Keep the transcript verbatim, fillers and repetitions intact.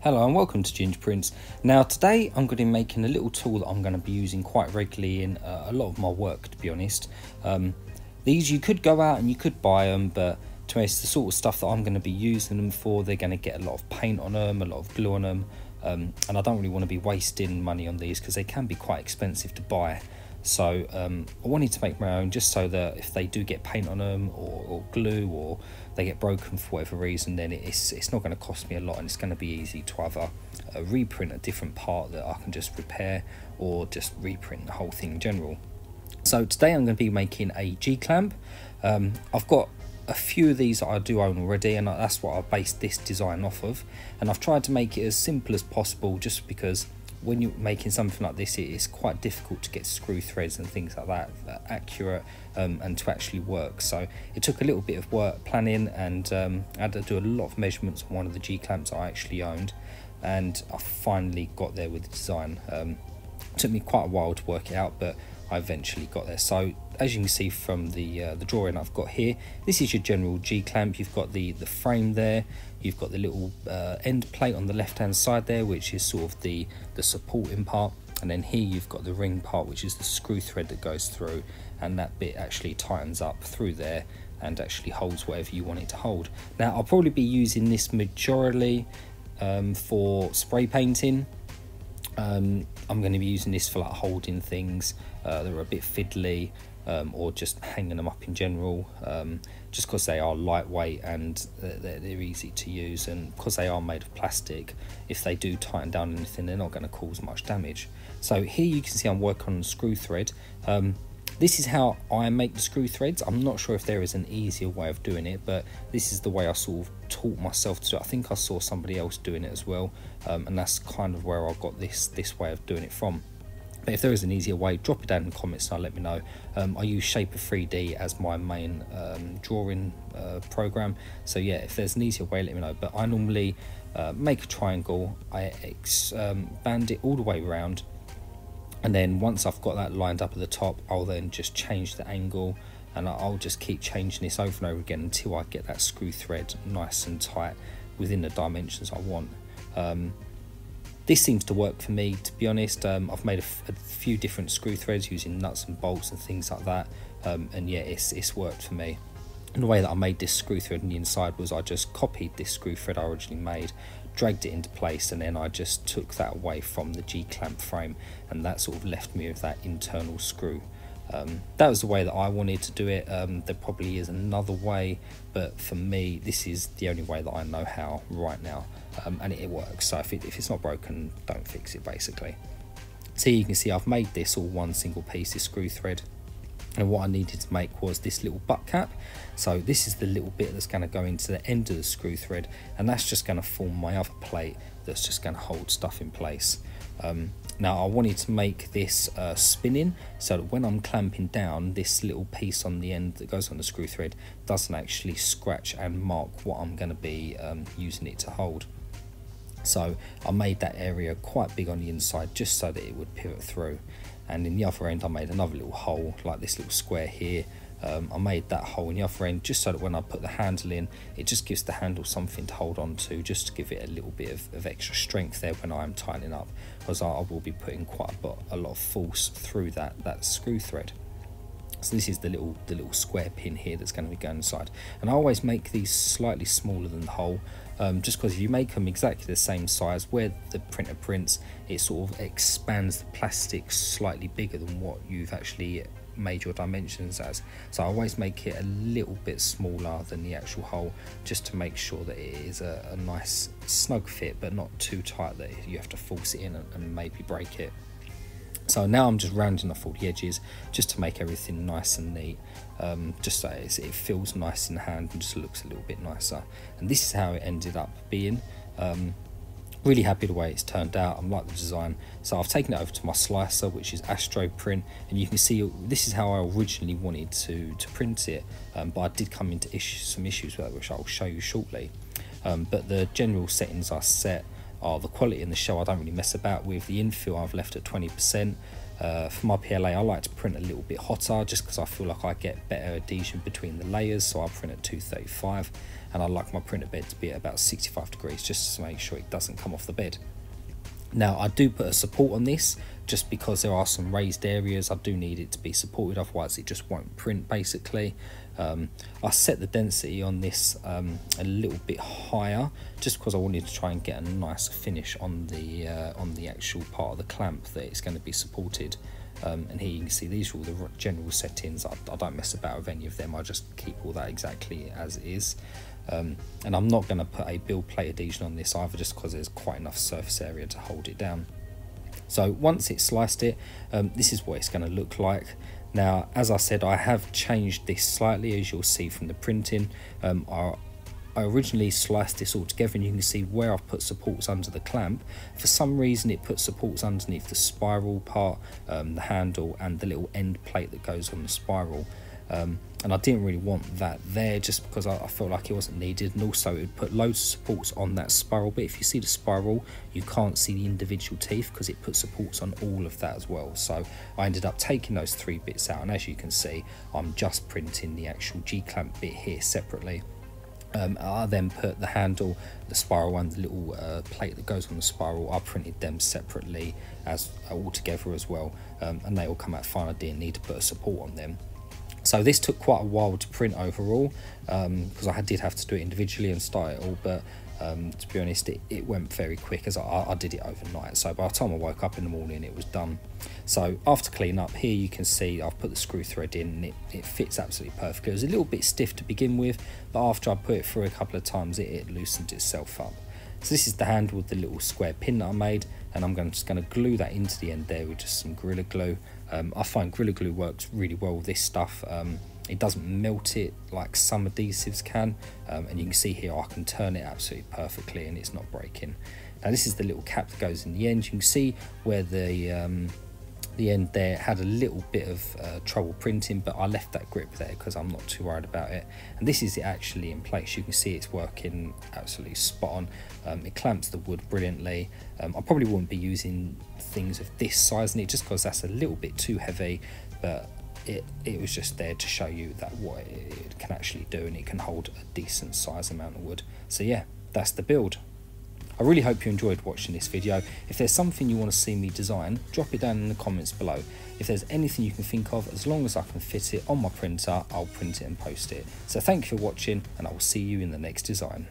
Hello and welcome to Ginge Prints. Now today I'm going to be making a little tool that I'm going to be using quite regularly in uh, a lot of my work, to be honest. Um, these you could go out and you could buy them, but to be honest, the sort of stuff that I'm going to be using them for, they're going to get a lot of paint on them, a lot of glue on them, um, and I don't really want to be wasting money on these because they can be quite expensive to buy. So um, I wanted to make my own just so that if they do get paint on them or, or glue or they get broken for whatever reason, then it's, it's not going to cost me a lot and it's going to be easy to either uh, reprint a different part that I can just repair or just reprint the whole thing in general. So today I'm going to be making a G-clamp. Um, I've got a few of these that I do own already, and that's what I based this design off of, and I've tried to make it as simple as possible just because when you're making something like this, it's quite difficult to get screw threads and things like that, that accurate um, and to actually work. So it took a little bit of work planning, and um, I had to do a lot of measurements on one of the G-clamps I actually owned, and I finally got there with the design. Um, it took me quite a while to work it out, but I eventually got there. So as you can see from the uh, the drawing I've got here, this is your general G-clamp. You've got the the frame there, you've got the little uh, end plate on the left hand side there, which is sort of the the supporting part, and then here you've got the ring part, which is the screw thread that goes through, and that bit actually tightens up through there and actually holds whatever you want it to hold. Now I'll probably be using this majorly um, for spray painting. Um, I'm going to be using this for like holding things uh, that are a bit fiddly, um, or just hanging them up in general, um, just because they are lightweight and they're, they're easy to use, and because they are made of plastic, if they do tighten down anything, they're not going to cause much damage. So here you can see I'm working on the screw thread. Um, this is how I make the screw threads. I'm not sure if there is an easier way of doing it, but this is the way I sort of taught myself to do it. I think I saw somebody else doing it as well, um, and that's kind of where I got this this way of doing it from. But if there is an easier way, drop it down in the comments and I'll let me know. um, I use Shapr three D as my main um, drawing uh, program, so yeah, if there's an easier way, let me know. But I normally uh, make a triangle, I expand it all the way around, and then once I've got that lined up at the top, I'll then just change the angle, and I'll just keep changing this over and over again until I get that screw thread nice and tight within the dimensions I want. Um, this seems to work for me, to be honest. um, I've made a, a few different screw threads using nuts and bolts and things like that, um, and yeah, it's, it's worked for me. And the way that I made this screw thread on the inside was I just copied this screw thread I originally made, dragged it into place, and then I just took that away from the G-clamp frame, and that sort of left me with that internal screw. Um, that was the way that I wanted to do it. Um, there probably is another way, but for me, this is the only way that I know how right now, um, and it, it works. So if, it, if it's not broken, don't fix it, basically. So you can see I've made this all one single piece, this screw thread, and what I needed to make was this little butt cap. So this is the little bit that's going to go into the end of the screw thread, and that's just going to form my other plate that's just going to hold stuff in place. Um, now I wanted to make this uh, spinning, so that when I'm clamping down, this little piece on the end that goes on the screw thread doesn't actually scratch and mark what I'm going to be um, using it to hold. So I made that area quite big on the inside just so that it would pivot through, and in the other end I made another little hole like this little square here. um, I made that hole in the other end just so that when I put the handle in, it just gives the handle something to hold on to, just to give it a little bit of, of extra strength there when I'm tightening up, because I, I will be putting quite a, a lot of force through that that screw thread. So this is the little the little square pin here that's going to be going inside, and I always make these slightly smaller than the hole, um, just because if you make them exactly the same size where the printer prints, it sort of expands the plastic slightly bigger than what you've actually made your dimensions as. So I always make it a little bit smaller than the actual hole, just to make sure that it is a, a nice snug fit, but not too tight that you have to force it in and, and maybe break it. So now I'm just rounding off all the edges just to make everything nice and neat, um, just so it feels nice in the hand and just looks a little bit nicer. And this is how it ended up being. Um, really happy the way it's turned out. I like the design. So I've taken it over to my slicer, which is AstroPrint, and you can see this is how I originally wanted to, to print it, um, but I did come into issues, some issues with it, which I'll show you shortly. Um, but the general settings I set are the quality in the shell I don't really mess about with. The infill I've left at twenty percent, Uh, for my P L A, I like to print a little bit hotter just because I feel like I get better adhesion between the layers, so I print at two thirty-five, and I like my printer bed to be at about sixty-five degrees just to make sure it doesn't come off the bed. Now, I do put a support on this just because there are some raised areas. I do need it to be supported, otherwise it just won't print basically. Um, I set the density on this um, a little bit higher just because I wanted to try and get a nice finish on the uh, on the actual part of the clamp that it's going to be supported. Um, and here you can see these are all the general settings. I, I don't mess about with any of them. I just keep all that exactly as it is. Um, and I'm not going to put a build plate adhesion on this either just because there's quite enough surface area to hold it down. So once it's sliced it, um, this is what it's going to look like. Now, as I said, I have changed this slightly, as you'll see from the printing. Um, I, I originally sliced this all together, and you can see where I've put supports under the clamp. For some reason, it puts supports underneath the spiral part, um, the handle, and the little end plate that goes on the spiral. Um, and I didn't really want that there just because I, I felt like it wasn't needed, and also it would put loads of supports on that spiral. But if you see the spiral, you can't see the individual teeth because it puts supports on all of that as well. So I ended up taking those three bits out, and as you can see, I'm just printing the actual G-clamp bit here separately. Um, I then put the handle, the spiral, and the little uh, plate that goes on the spiral. I printed them separately as uh, all together as well, um, and they all come out fine. I didn't need to put a support on them. So this took quite a while to print overall, because um, I did have to do it individually and start it all, but um, to be honest, it, it went very quick as I, I did it overnight. So by the time I woke up in the morning, it was done. So after clean up, here you can see I've put the screw thread in, and it, it fits absolutely perfectly. It was a little bit stiff to begin with, but after I put it through a couple of times, it, it loosened itself up. So this is the handle with the little square pin that I made, and I'm gonna, just going to glue that into the end there with just some Gorilla Glue. Um, I find Gorilla Glue works really well with this stuff. Um, it doesn't melt it like some adhesives can, um, and you can see here I can turn it absolutely perfectly and it's not breaking. Now this is the little cap that goes in the end. You can see where the um, the end there had a little bit of uh, trouble printing, but I left that grip there because I'm not too worried about it. And this is it actually in place. You can see it's working absolutely spot on. Um, it clamps the wood brilliantly. um, I probably wouldn't be using things of this size in it just because that's a little bit too heavy, but it it was just there to show you that what it, it can actually do, and it can hold a decent size amount of wood. So yeah, that's the build. I really hope you enjoyed watching this video. If there's something you want to see me design, drop it down in the comments below. If there's anything you can think of, as long as I can fit it on my printer, I'll print it and post it. So thank you for watching, and I will see you in the next design.